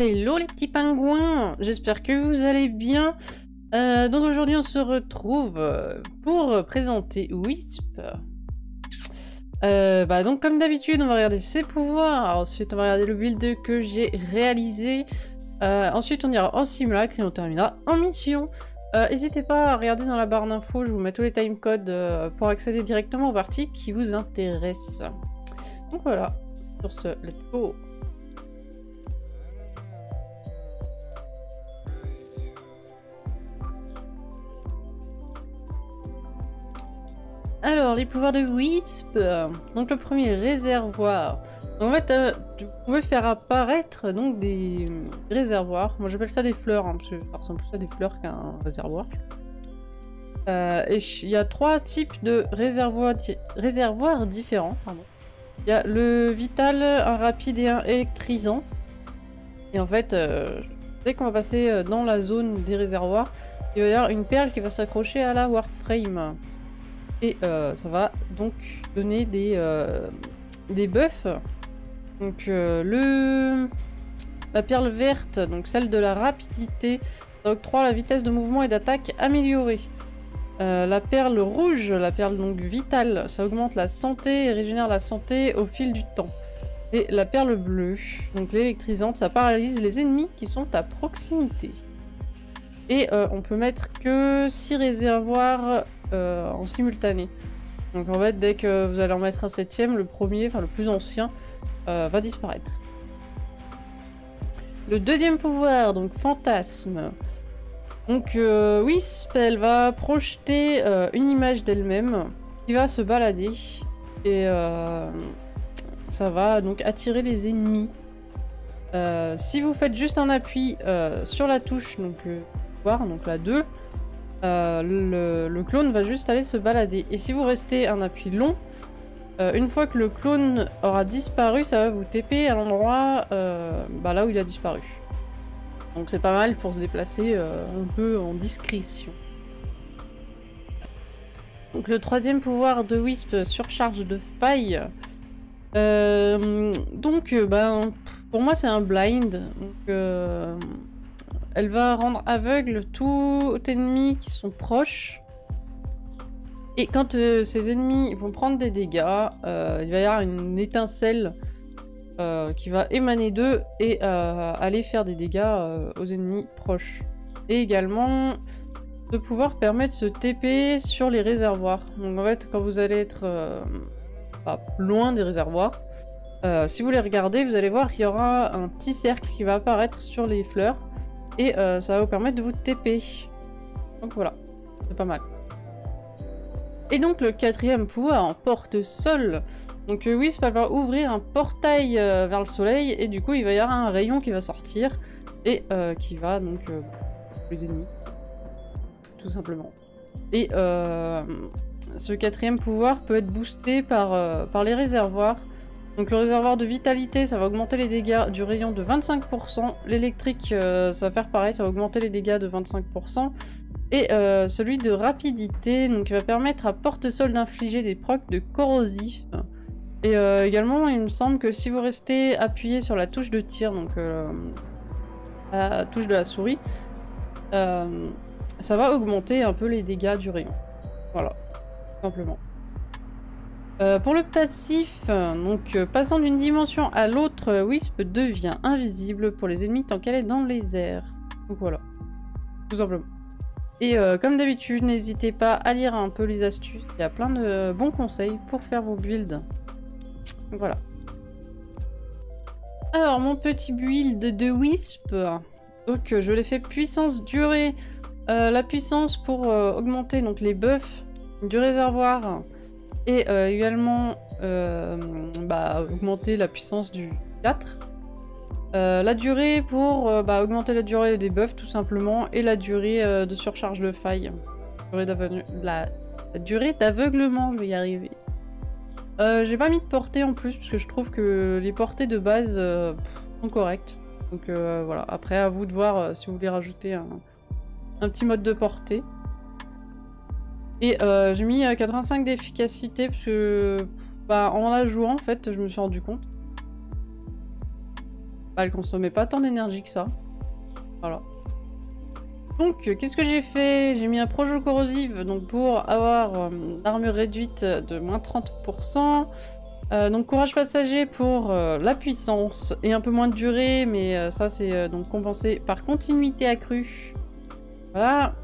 Hello les petits pingouins, j'espère que vous allez bien. Donc aujourd'hui on se retrouve pour présenter Wisp. Donc comme d'habitude on va regarder ses pouvoirs, ensuite on va regarder le build que j'ai réalisé, ensuite on ira en simulacre et on terminera en mission. N'hésitez pas à regarder dans la barre d'infos, je vous mets tous les timecodes pour accéder directement aux parties qui vous intéressent. Donc voilà, sur ce, let's go. Alors, les pouvoirs de Wisp. Donc, le premier réservoir. Donc, en fait, vous pouvez faire apparaître donc, des réservoirs. Moi, j'appelle ça des fleurs, hein, parce que ça ressemble plus à des fleurs qu'à un réservoir. Et il y a trois types de réservoirs différents. Il y a le vital, un rapide et un électrisant. Et en fait, dès qu'on va passer dans la zone des réservoirs, il va y avoir une perle qui va s'accrocher à la Warframe. Et ça va donc donner des buffs. Donc la perle verte, donc celle de la rapidité, ça octroie la vitesse de mouvement et d'attaque améliorée. La perle rouge, la perle donc vitale, ça augmente la santé et régénère la santé au fil du temps. Et la perle bleue, donc l'électrisante, ça paralyse les ennemis qui sont à proximité. Et on peut mettre que 6 réservoirs en simultané. Donc en fait, dès que vous allez en mettre un 7e, le premier, enfin le plus ancien, va disparaître. Le deuxième pouvoir, donc Fantasme. Donc Wisp, elle va projeter une image d'elle-même qui va se balader. Et ça va donc attirer les ennemis. Si vous faites juste un appui sur la touche, donc le pouvoir, donc la 2, le clone va juste aller se balader. Et si vous restez un appui long, une fois que le clone aura disparu, ça va vous TP à l'endroit là où il a disparu. Donc c'est pas mal pour se déplacer un peu en discrétion. Donc le troisième pouvoir de Wisp, surcharge de faille. Pour moi c'est un blind. Donc, elle va rendre aveugle tout ennemi qui sont proches. Et quand ces ennemis vont prendre des dégâts, il va y avoir une étincelle qui va émaner d'eux et aller faire des dégâts aux ennemis proches. Et également, ce pouvoir permet de se TP sur les réservoirs. Donc en fait, quand vous allez être loin des réservoirs, si vous les regardez, vous allez voir qu'il y aura un petit cercle qui va apparaître sur les fleurs. Et ça va vous permettre de vous TP. Donc voilà, c'est pas mal. Et donc le quatrième pouvoir en porte-sol. Donc Wisp va ouvrir un portail vers le soleil et du coup il va y avoir un rayon qui va sortir et qui va donc les ennemis. Tout simplement. Et ce quatrième pouvoir peut être boosté par les réservoirs. Donc le réservoir de vitalité, ça va augmenter les dégâts du rayon de 25%. L'électrique, ça va faire pareil, ça va augmenter les dégâts de 25%. Et celui de rapidité, donc il va permettre à Portesol d'infliger des procs de corrosif. Et également, il me semble que si vous restez appuyé sur la touche de tir, donc la touche de la souris, ça va augmenter un peu les dégâts du rayon. Voilà, tout simplement. Pour le passif, donc passant d'une dimension à l'autre, Wisp devient invisible pour les ennemis tant qu'elle est dans les airs. Donc voilà, tout simplement. Et comme d'habitude, n'hésitez pas à lire un peu les astuces, il y a plein de bons conseils pour faire vos builds. Donc voilà. Alors mon petit build de Wisp, donc je l'ai fait puissance durée. La puissance pour augmenter donc, les buffs du réservoir. Et également augmenter la puissance du 4. La durée pour augmenter la durée des buffs tout simplement. Et la durée de surcharge de faille. La durée d'aveuglement, je vais y arriver. J'ai pas mis de portée en plus parce que je trouve que les portées de base sont correctes. Donc voilà, après à vous de voir si vous voulez rajouter un petit mode de portée. Et j'ai mis 85 d'efficacité parce que en la jouant en fait je me suis rendu compte. Elle consommait pas tant d'énergie que ça. Voilà. Donc, qu'est-ce que j'ai fait? J'ai mis un projet corrosive donc pour avoir l'armure réduite de moins 30%. Donc courage passager pour la puissance et un peu moins de durée, mais ça c'est donc compensé par continuité accrue. Voilà.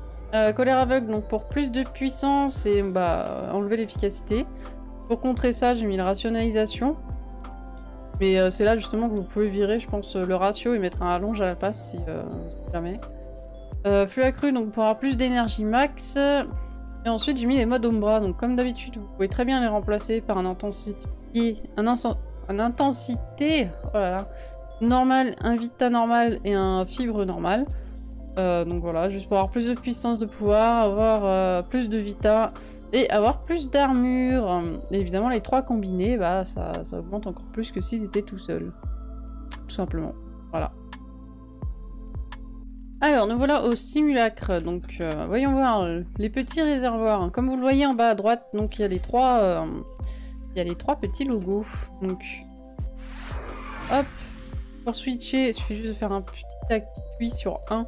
Colère aveugle donc pour plus de puissance et bah, enlever l'efficacité. Pour contrer ça, j'ai mis la rationalisation. Mais c'est là justement que vous pouvez virer, je pense, le ratio et mettre un allonge à la place si jamais. Flux accru donc pour avoir plus d'énergie max. Et ensuite j'ai mis les modes Ombra. Donc comme d'habitude, vous pouvez très bien les remplacer par un intensité. Oh là là, normal, un vita normal et un fibre normal. Donc voilà, juste pour avoir plus de puissance de pouvoir, avoir plus de vita et avoir plus d'armure. Et évidemment les trois combinés, bah, ça augmente encore plus que s'ils étaient tout seuls. Tout simplement, voilà. Alors nous voilà au simulacre, donc voyons voir les petits réservoirs. Comme vous le voyez en bas à droite, donc il y a les trois... Il y a les trois petits logos. Donc, hop, pour switcher, il suffit juste de faire un petit appui sur 1.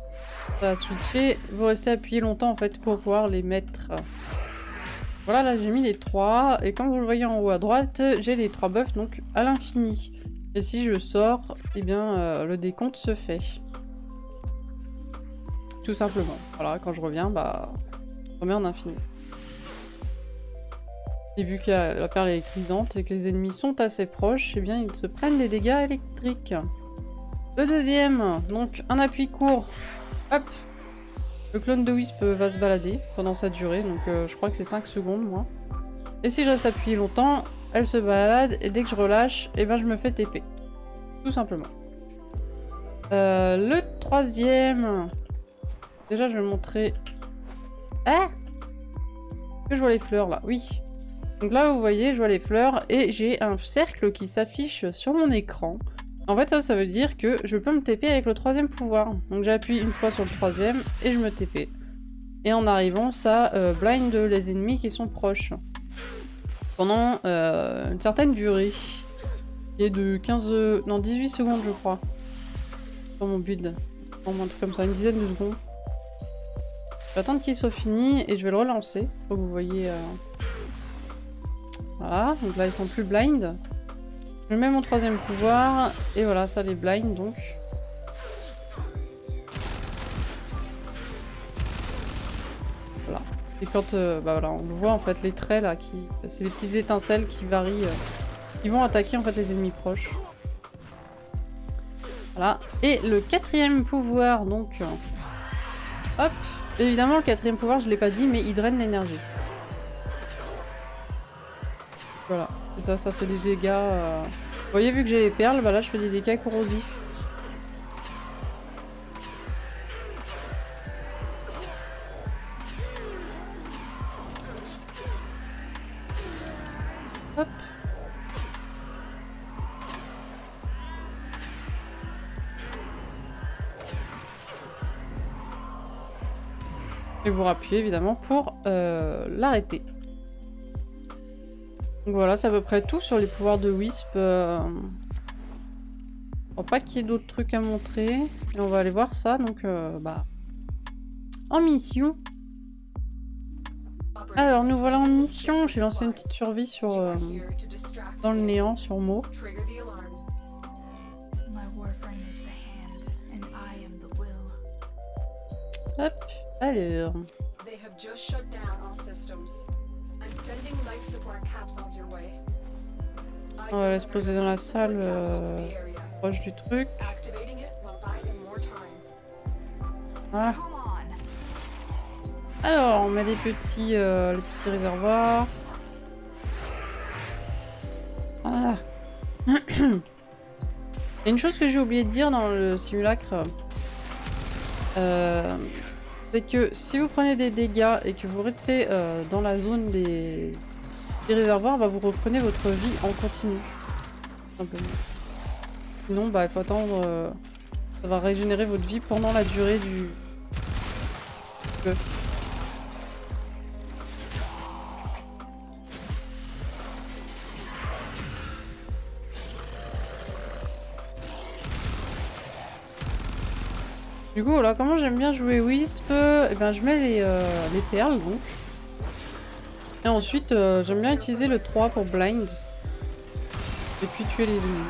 Ça va switcher. Vous restez appuyé longtemps en fait pour pouvoir les mettre. Voilà, là j'ai mis les trois. Et comme vous le voyez en haut à droite, j'ai les trois buffs donc à l'infini. Et si je sors, eh bien le décompte se fait. Tout simplement. Voilà, quand je reviens, bah, je remets en infini. Et vu qu'il y a la perle électrisante et que les ennemis sont assez proches, eh bien ils se prennent des dégâts électriques. Le deuxième, donc un appui court. Hop, le clone de Wisp va se balader pendant sa durée, donc je crois que c'est 5 secondes moi. Et si je reste appuyé longtemps, elle se balade et dès que je relâche, eh ben je me fais TP. Tout simplement. Le troisième... Déjà je vais montrer... Ah, je vois les fleurs là, oui. Donc là, vous voyez, je vois les fleurs et j'ai un cercle qui s'affiche sur mon écran. En fait, ça veut dire que je peux me TP avec le troisième pouvoir. Donc j'appuie une fois sur le troisième et je me TP. Et en arrivant, ça blind les ennemis qui sont proches. Pendant une certaine durée. Qui est de 18 secondes, je crois. Dans mon build. Dans un truc comme ça, une dizaine de secondes. Je vais attendre qu'il soit fini et je vais le relancer. Faut que vous voyez... Voilà, donc là ils sont plus blind. Je mets mon troisième pouvoir, et voilà, ça les blind donc. Voilà. Et quand bah voilà, on le voit en fait, les traits là, c'est les petites étincelles qui varient. Ils vont attaquer en fait les ennemis proches. Voilà. Et le quatrième pouvoir donc. Hop. Évidemment, le quatrième pouvoir, je l'ai pas dit, mais il draine l'énergie. Voilà, et ça fait des dégâts. Vous voyez, vu que j'ai les perles, bah là je fais des dégâts corrosifs. Hop. Et vous rappuyez évidemment pour l'arrêter. Donc voilà, c'est à peu près tout sur les pouvoirs de Wisp. Bon, pas qu'il y ait d'autres trucs à montrer. Et on va aller voir ça, donc bah... En mission. Alors nous voilà en mission. J'ai lancé une petite survie sur... dans le néant, sur Mo. Hop, alors... On va aller se poser dans la salle proche du truc. Voilà. Alors, on met les petits réservoirs. Voilà. Et une chose que j'ai oublié de dire dans le simulacre, c'est que si vous prenez des dégâts et que vous restez dans la zone des réservoirs, bah, vous reprenez votre vie en continu. Simplement. Sinon, bah, il faut attendre. Ça va régénérer votre vie pendant la durée du buff. Du coup, là, comment j'aime bien jouer Wisp, eh ben, je mets les perles, donc. Et ensuite, j'aime bien utiliser le 3 pour blind. Et puis tuer les ennemis.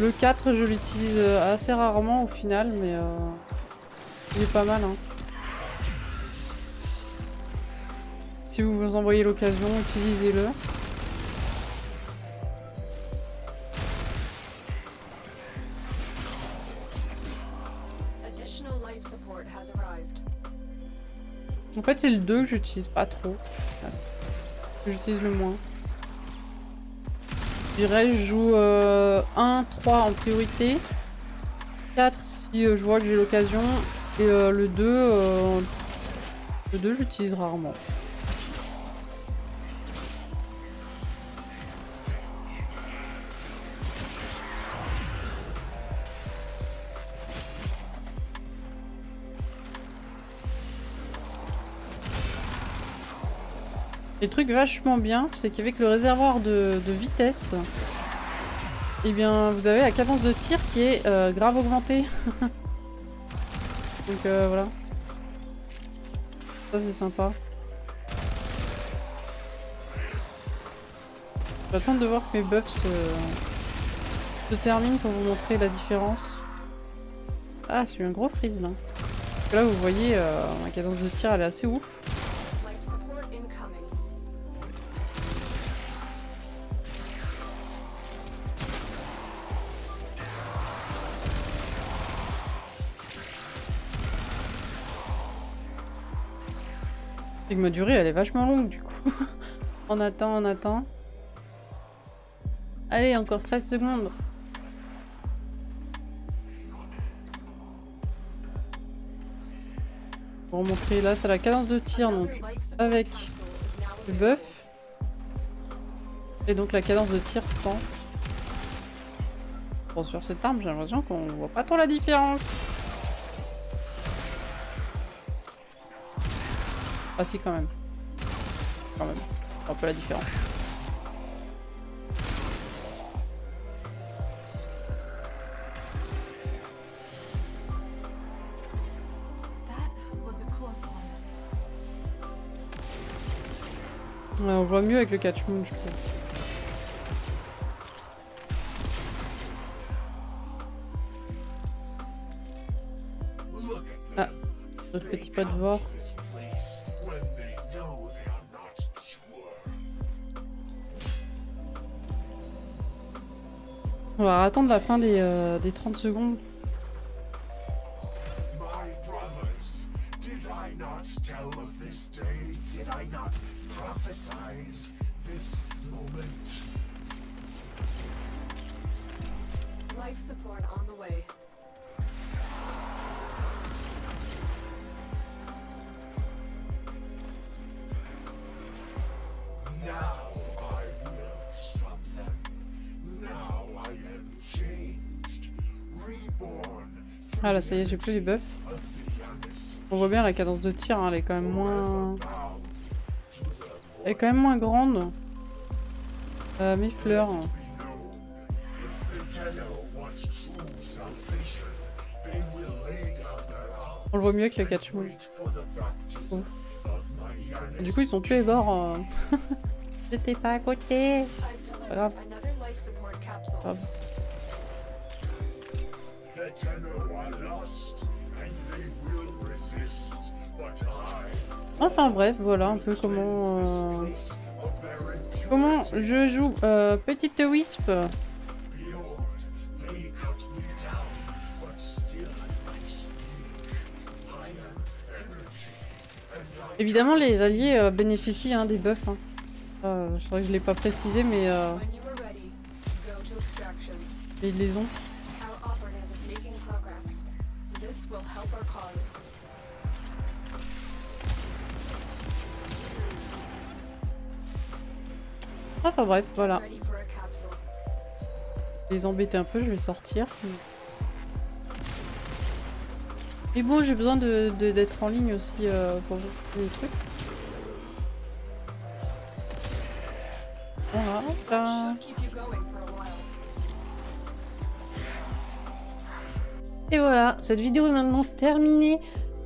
Le 4, je l'utilise assez rarement au final, mais il est pas mal. Hein. Si vous vous en voyez l'occasion, utilisez-le. En fait, c'est le 2 que j'utilise pas trop. J'utilise le moins. Je dirais, je joue 1, 3 en priorité. 4 si je vois que j'ai l'occasion. Et le 2, j'utilise rarement. Le truc vachement bien, c'est qu'avec le réservoir de vitesse, eh bien, vous avez la cadence de tir qui est grave augmentée. Donc voilà. Ça c'est sympa. J'attends de voir que mes buffs se terminent pour vous montrer la différence. Ah, j'ai eu un gros freeze là. Parce que là vous voyez, ma cadence de tir elle est assez ouf. Et que ma durée elle est vachement longue du coup. On attend, on attend. Allez, encore 13 secondes. Pour remontrer là, c'est la cadence de tir donc avec le buff. Et donc la cadence de tir sans. Bon, sur cette arme, j'ai l'impression qu'on voit pas trop la différence. Ah si, quand même. Quand même. Un peu la différence. Ouais, on voit mieux avec le Catchmoon, je trouve. Ah, notre petit pas de voir. On va attendre la fin des 30 secondes. Ah là, ça y est, j'ai plus les buffs. On voit bien la cadence de tir, hein, elle est quand même moins... Elle est quand même moins grande. Mifleur. On le voit mieux avec le Catchmoon. Oh. Du coup, ils sont tués morts. J'étais pas à côté. Pas grave. Grave. Enfin bref, voilà un peu comment je joue petite Wisp. Évidemment, les alliés bénéficient hein, des buffs. Hein. Je crois que je l'ai pas précisé, mais ils les ont. Enfin bref, voilà. Les embêter un peu, je vais sortir. Mais bon, j'ai besoin d'être en ligne aussi pour les trucs. Voilà. Et voilà, cette vidéo est maintenant terminée.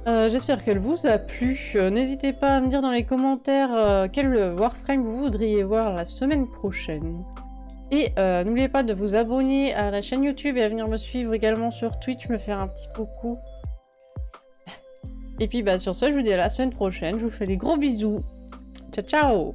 J'espère qu'elle vous a plu. N'hésitez pas à me dire dans les commentaires quel Warframe vous voudriez voir la semaine prochaine. Et n'oubliez pas de vous abonner à la chaîne YouTube et à venir me suivre également sur Twitch, me faire un petit coucou. Et puis bah, sur ce, je vous dis à la semaine prochaine. Je vous fais des gros bisous. Ciao, ciao!